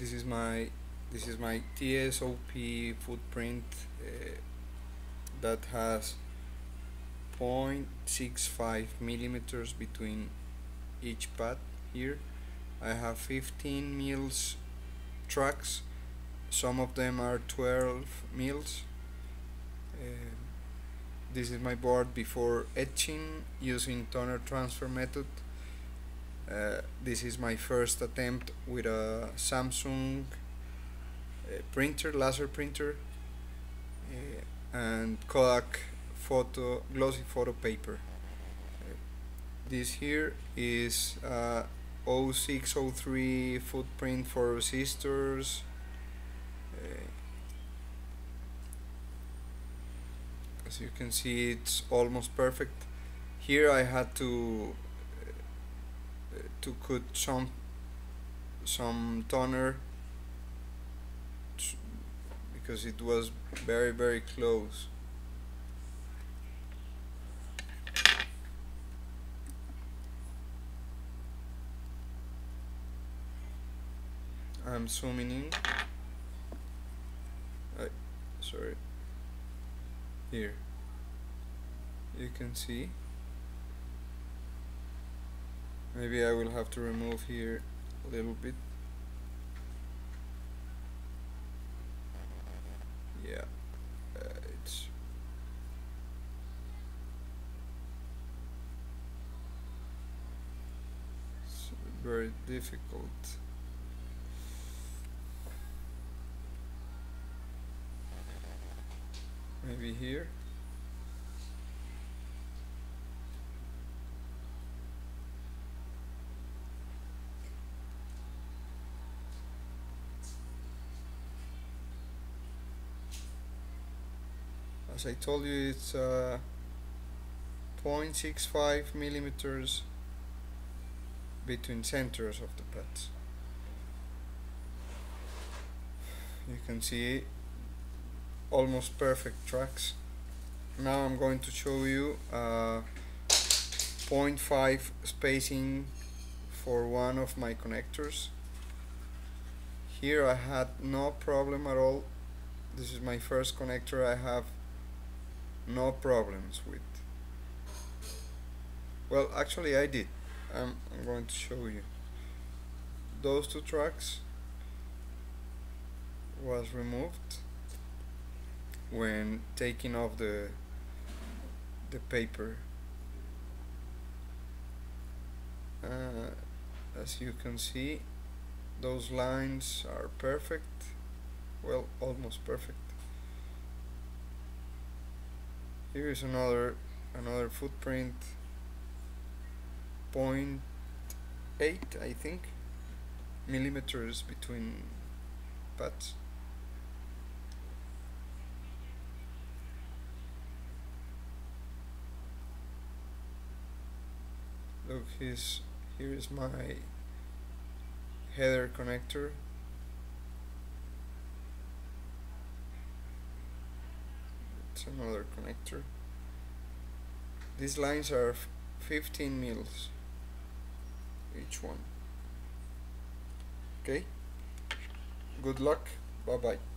this is my TSOP footprint that has 0.65 millimeters between each pad. Here I have 15 mils tracks, some of them are 12 mils. This is my board before etching using toner transfer method. This is my first attempt with a Samsung printer, laser printer, and Kodak photo, glossy photo paper. This here is 0603 footprint for resistors, as you can see it's almost perfect. Here I had to cut some toner because it was very, very close. I'm zooming in. Sorry. Here. You can see. Maybe I will have to remove here a little bit. Yeah. It's. It's very difficult. Maybe here. As I told you, it's 0.65 millimeters between centers of the pads. You can see almost perfect tracks. Now I'm going to show you 0.5 spacing for one of my connectors. Here I had no problem at all. This is my first connector. I have no problems with. Well, actually I did. I'm going to show you. Those two tracks was removed when taking off the paper. As you can see, those lines are perfect, well, almost perfect. Here is another footprint, 0.8 I think millimeters between pads. Look, here is my header connector. It's another connector. These lines are 15 mils each one. Okay? Good luck. Bye-bye.